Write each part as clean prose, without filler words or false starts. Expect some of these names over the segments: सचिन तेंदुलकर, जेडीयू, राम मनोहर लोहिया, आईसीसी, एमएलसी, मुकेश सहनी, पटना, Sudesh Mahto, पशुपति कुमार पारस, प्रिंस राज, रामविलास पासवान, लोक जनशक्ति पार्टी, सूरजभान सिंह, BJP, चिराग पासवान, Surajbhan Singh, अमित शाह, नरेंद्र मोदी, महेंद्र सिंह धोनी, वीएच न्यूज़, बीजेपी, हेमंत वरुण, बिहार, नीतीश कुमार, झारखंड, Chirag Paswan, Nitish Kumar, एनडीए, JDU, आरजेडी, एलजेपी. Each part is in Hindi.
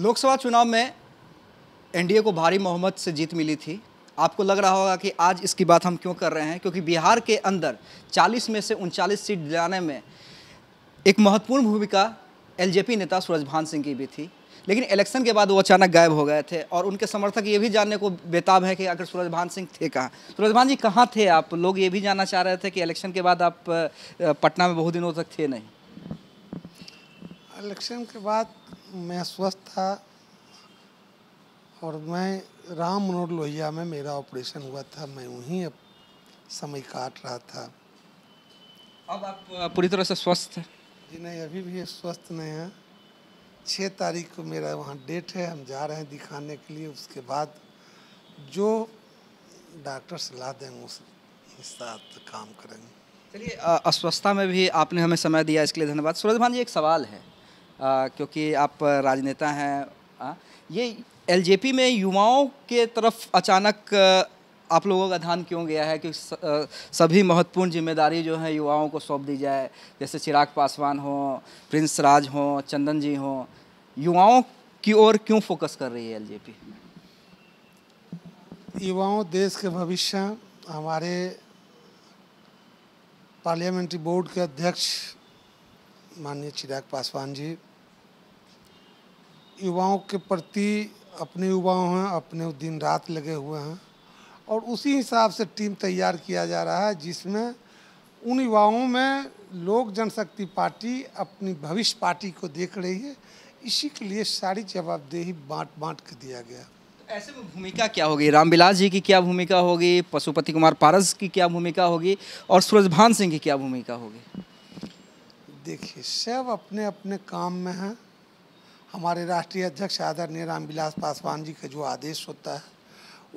लोकसभा चुनाव में एनडीए को भारी बहुमत से जीत मिली थी। आपको लग रहा होगा कि आज इसकी बात हम क्यों कर रहे हैं, क्योंकि बिहार के अंदर 40 में से 39 सीट दिलाने में एक महत्वपूर्ण भूमिका एलजेपी नेता सूरजभान सिंह की भी थी, लेकिन इलेक्शन के बाद वो अचानक गायब हो गए थे और उनके समर्थक ये भी जानने को बेताब है कि आखिर सूरजभान सिंह थे कहाँ। सूरजभान जी कहाँ थे आप? लोग ये भी जानना चाह रहे थे कि इलेक्शन के बाद आप पटना में बहुत दिनों तक थे नहीं। इलेक्शन के बाद मैं स्वस्थ था और मैं राम मनोहर लोहिया में मेरा ऑपरेशन हुआ था, मैं वहीं अब समय काट रहा था। अब आप पूरी तरह से स्वस्थ हैं? जी नहीं, अभी भी स्वस्थ नहीं हैं। 6 तारीख को मेरा वहाँ डेट है, हम जा रहे हैं दिखाने के लिए। उसके बाद जो डॉक्टर सलाह देंगे उस साथ काम करेंगे। चलिए, अस्वस्थता में भी आपने हमें समय दिया, इसके लिए धन्यवाद। सूरजभान जी एक सवाल है, क्योंकि आप राजनेता हैं, ये एलजेपी में युवाओं के तरफ अचानक आप लोगों का ध्यान क्यों गया है कि सभी महत्वपूर्ण जिम्मेदारी जो है युवाओं को सौंप दी जाए, जैसे चिराग पासवान हो, प्रिंस राज हो, चंदन जी हो, युवाओं की ओर क्यों फोकस कर रही है एलजेपी? युवाओं, देश के भविष्य, हमारे पार्लियामेंट्री बोर्ड के अध्यक्ष माननीय चिराग पासवान जी युवाओं के प्रति अपने युवाओं दिन रात लगे हुए हैं और उसी हिसाब से टीम तैयार किया जा रहा है, जिसमें उन युवाओं में लोक जनशक्ति पार्टी अपनी भविष्य पार्टी को देख रही है। इसी के लिए सारी जवाबदेही बांट के दिया गया। तो ऐसे में भूमिका क्या होगी? राम विलास जी की क्या भूमिका होगी, पशुपति कुमार पारस की क्या भूमिका होगी और सूरजभान सिंह की क्या भूमिका होगी? देखिए, सब अपने अपने काम में हैं। हमारे राष्ट्रीय अध्यक्ष आदरणीय रामविलास पासवान जी का जो आदेश होता है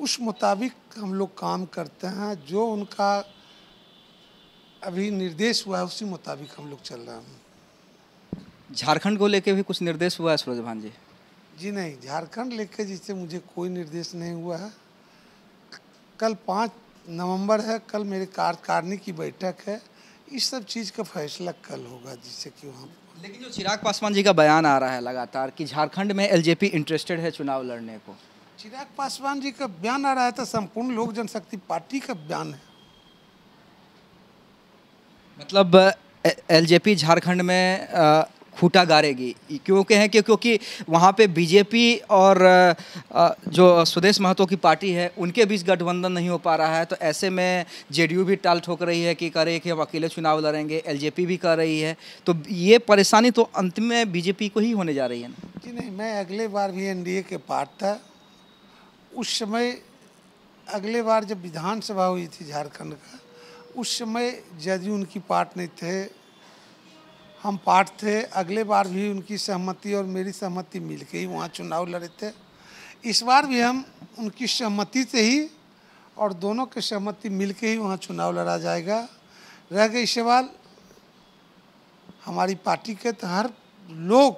उस मुताबिक हम लोग काम करते हैं, जो उनका अभी निर्देश हुआ है उसी मुताबिक हम लोग चल रहे हैं। झारखंड को लेके भी कुछ निर्देश हुआ है सूरजभान जी? जी नहीं, झारखंड लेके जिससे मुझे कोई निर्देश नहीं हुआ है। कल 5 नवंबर है, कल मेरे कार्यकारिणी की बैठक है, इस सब चीज़ का फैसला कल होगा, जिससे कि हम। लेकिन जो चिराग पासवान जी का बयान आ रहा है लगातार कि झारखंड में एलजेपी इंटरेस्टेड है चुनाव लड़ने को, चिराग पासवान जी का बयान आ रहा है तो संपूर्ण लोक जनशक्ति पार्टी का बयान है। मतलब एलजेपी झारखंड में खूटा गाड़ेगी, क्यों कहें कि क्योंकि वहाँ पे बीजेपी और जो सुदेश महतो की पार्टी है उनके बीच गठबंधन नहीं हो पा रहा है, तो ऐसे में जेडीयू भी टाल ठोक रही है कि कह रही है कि हम अकेले चुनाव लड़ेंगे, एलजेपी भी कर रही है, तो ये परेशानी तो अंत में बीजेपी को ही होने जा रही है ना? जी नहीं, मैं अगले बार भी एनडीए के पार्ट था। उस समय अगले बार जब विधानसभा हुई थी झारखंड का, उस समय जेडीयू उनकी पार्ट नहीं थे, हम पार्ट थे। अगले बार भी उनकी सहमति और मेरी सहमति मिलके ही वहाँ चुनाव लड़े थे। इस बार भी हम उनकी सहमति से ही और दोनों के सहमति मिलके ही वहाँ चुनाव लड़ा जाएगा। रह गई सवाल हमारी पार्टी के, तो हर लोग,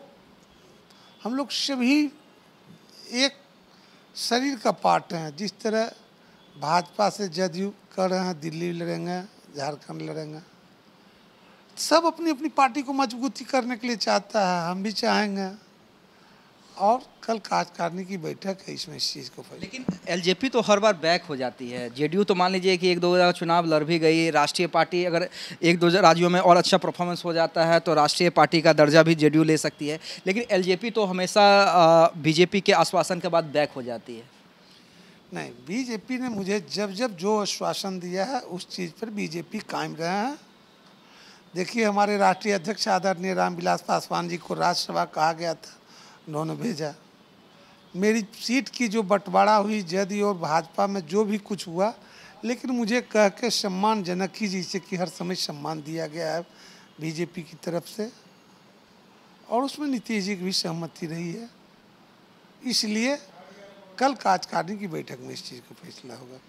हम लोग सभी एक शरीर का पार्ट हैं। जिस तरह भाजपा से जदयू कर रहे हैं, दिल्ली लड़ेंगे, झारखंड लड़ेंगे, सब अपनी अपनी पार्टी को मजबूती करने के लिए चाहता है, हम भी चाहेंगे। और कल कार्यकारिणी की बैठक है, इसमें इस चीज़ को। लेकिन एलजेपी तो हर बार बैक हो जाती है। जेडीयू तो मान लीजिए कि 1-2 जगह चुनाव लड़ भी गई। राष्ट्रीय पार्टी अगर 1-2 राज्यों में और अच्छा परफॉर्मेंस हो जाता है तो राष्ट्रीय पार्टी का दर्जा भी जेडीयू ले सकती है, लेकिन एलजेपी तो हमेशा बीजेपी के आश्वासन के बाद बैक हो जाती है। नहीं, बीजेपी ने मुझे जब जो आश्वासन दिया है उस चीज़ पर बीजेपी कायम रहा है। देखिए, हमारे राष्ट्रीय अध्यक्ष आदरणीय रामविलास पासवान जी को राज्यसभा कहा गया था, उन्होंने भेजा। मेरी सीट की जो बंटवारा हुई जदयू और भाजपा में, जो भी कुछ हुआ, लेकिन मुझे कह के सम्मानजनक ही, जिसे कि हर समय सम्मान दिया गया है बीजेपी की तरफ से, और उसमें नीतीश जी की भी सहमति रही है। इसलिए कल कार्यकारिणी की बैठक में इस चीज़ का फैसला होगा।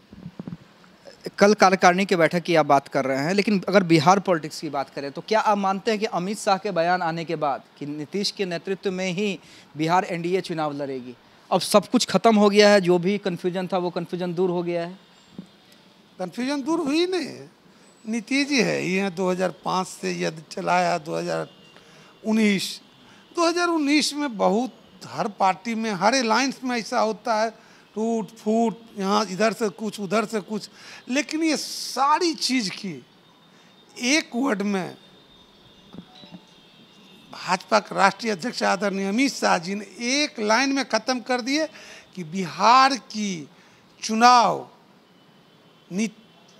कल कार्यकारिणी की बैठक की आप बात कर रहे हैं, लेकिन अगर बिहार पॉलिटिक्स की बात करें तो क्या आप मानते हैं कि अमित शाह के बयान आने के बाद कि नीतीश के नेतृत्व में ही बिहार एनडीए चुनाव लड़ेगी, अब सब कुछ खत्म हो गया है? जो भी कन्फ्यूजन था वो कन्फ्यूजन दूर हो गया है? कन्फ्यूजन दूर हुई नहीं, नीतीश जी है ये 2005 से यदि चलाया, 2019 में बहुत हर पार्टी में, हर अलायंस में ऐसा होता है, टूट फूट, यहाँ इधर से कुछ उधर से कुछ। लेकिन ये सारी चीज़ की एक वर्ड में भाजपा के राष्ट्रीय अध्यक्ष आदरणीय अमित शाह जी ने एक लाइन में ख़त्म कर दिए कि बिहार की चुनाव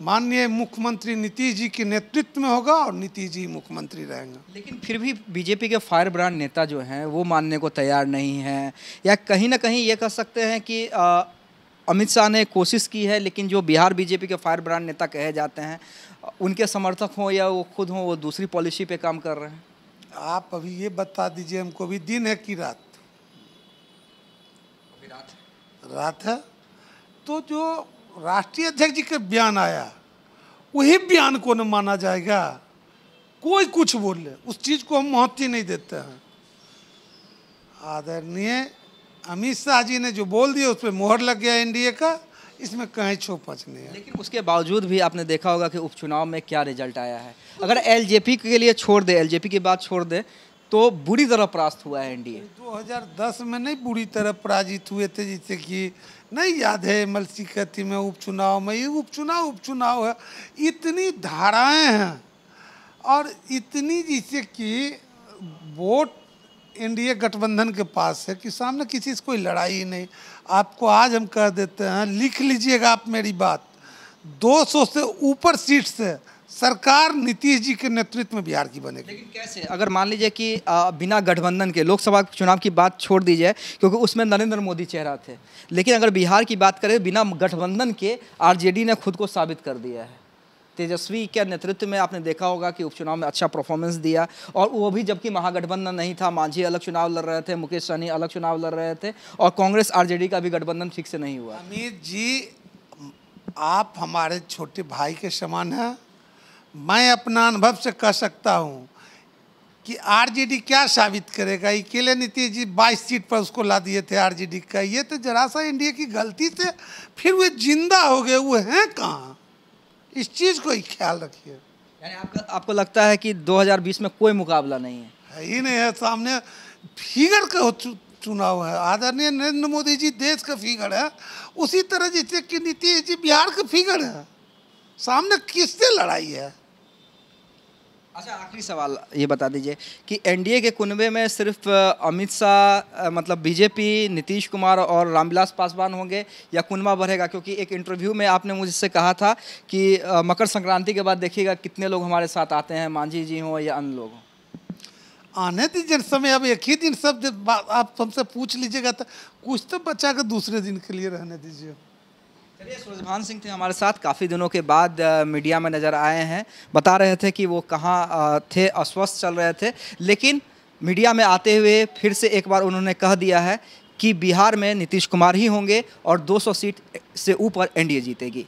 माननीय मुख्यमंत्री नीतीश जी के नेतृत्व में होगा और नीतीश जी मुख्यमंत्री रहेंगे। लेकिन फिर भी बीजेपी के फायरब्रांड नेता जो हैं वो मानने को तैयार नहीं हैं, या कहीं ना कहीं ये कह सकते हैं कि अमित शाह ने कोशिश की है, लेकिन जो बिहार बीजेपी के फायरब्रांड नेता कहे जाते हैं उनके समर्थक हों या वो खुद हों, वो दूसरी पॉलिसी पर काम कर रहे हैं। आप अभी ये बता दीजिए हमको, अभी दिन है कि रात? अभी रात है। रात है। तो जो राष्ट्रीय अध्यक्ष जी का बयान आया वही बयान को न माना जाएगा? कोई कुछ बोल ले, उस चीज़ को हम महत्व ही नहीं देते हैं। आदरणीय अमित शाह जी ने जो बोल दिया उस पर मोहर लग गया एनडीए का, इसमें कहीं छोपच नहीं है। लेकिन उसके बावजूद भी आपने देखा होगा कि उपचुनाव में क्या रिजल्ट आया है। अगर एलजेपी के लिए छोड़ दे, एलजेपी की बात छोड़ दे, तो बुरी तरह परास्त हुआ है एनडीए। 2010 में नहीं बुरी तरह पराजित हुए थे, जैसे कि नहीं याद है एमएलसी कथी में उपचुनाव में, ये उपचुनाव है, इतनी धाराएं हैं और इतनी, जैसे कि वोट एनडीए गठबंधन के पास है कि सामने किसी से कोई लड़ाई ही नहीं। आपको आज हम कह देते हैं, लिख लीजिएगा आप मेरी बात, 200 से ऊपर सीट से सरकार नीतीश जी के नेतृत्व में बिहार की बनेगी। लेकिन कैसे? अगर मान लीजिए कि बिना गठबंधन के लोकसभा चुनाव की बात छोड़ दीजिए क्योंकि उसमें नरेंद्र मोदी चेहरा थे, लेकिन अगर बिहार की बात करें बिना गठबंधन के आरजेडी ने खुद को साबित कर दिया है। तेजस्वी के नेतृत्व में आपने देखा होगा कि उपचुनाव में अच्छा परफॉर्मेंस दिया, और वो भी जबकि महागठबंधन नहीं था। मांझी अलग चुनाव लड़ रहे थे, मुकेश सहनी अलग चुनाव लड़ रहे थे, और कांग्रेस आरजेडी का भी गठबंधन ठीक से नहीं हुआ। अमित जी, आप हमारे छोटे भाई के समान हैं। मैं अपना अनुभव से कह सकता हूँ कि आरजेडी क्या साबित करेगा। अकेले नीतीश जी 22 सीट पर उसको ला दिए थे आरजेडी का। ये तो जरा सा एनडीए की गलती से फिर वे जिंदा हो गए, वो हैं कहाँ? इस चीज़ को ही ख्याल रखिए। यानी आपको लगता है कि 2020 में कोई मुकाबला नहीं है? ही नहीं है, सामने फिगर का चुनाव है। आदरणीय नरेंद्र मोदी जी देश का फिगर है, उसी तरह जैसे कि नीतीश जी बिहार का फिगर है। सामने किससे लड़ाई है? अच्छा, आखिरी सवाल ये बता दीजिए कि एनडीए के कुनबे में सिर्फ अमित शाह, मतलब बीजेपी, नीतीश कुमार और रामविलास पासवान होंगे या कुनबा बढ़ेगा? क्योंकि एक इंटरव्यू में आपने मुझसे कहा था कि मकर संक्रांति के बाद देखिएगा कितने लोग हमारे साथ आते हैं, मांझी जी हों या अन्य लोग हों। आने दीजिए समय, अब एक ही दिन सब जब आप हमसे पूछ लीजिएगा तो कुछ तो बचा कर दूसरे दिन के लिए रहने दीजिए। चलिए, सूरजभान सिंह थे हमारे साथ, काफ़ी दिनों के बाद मीडिया में नज़र आए हैं। बता रहे थे कि वो कहाँ थे, अस्वस्थ चल रहे थे, लेकिन मीडिया में आते हुए फिर से एक बार उन्होंने कह दिया है कि बिहार में नीतीश कुमार ही होंगे और 200 सीट से ऊपर एनडीए जीतेगी।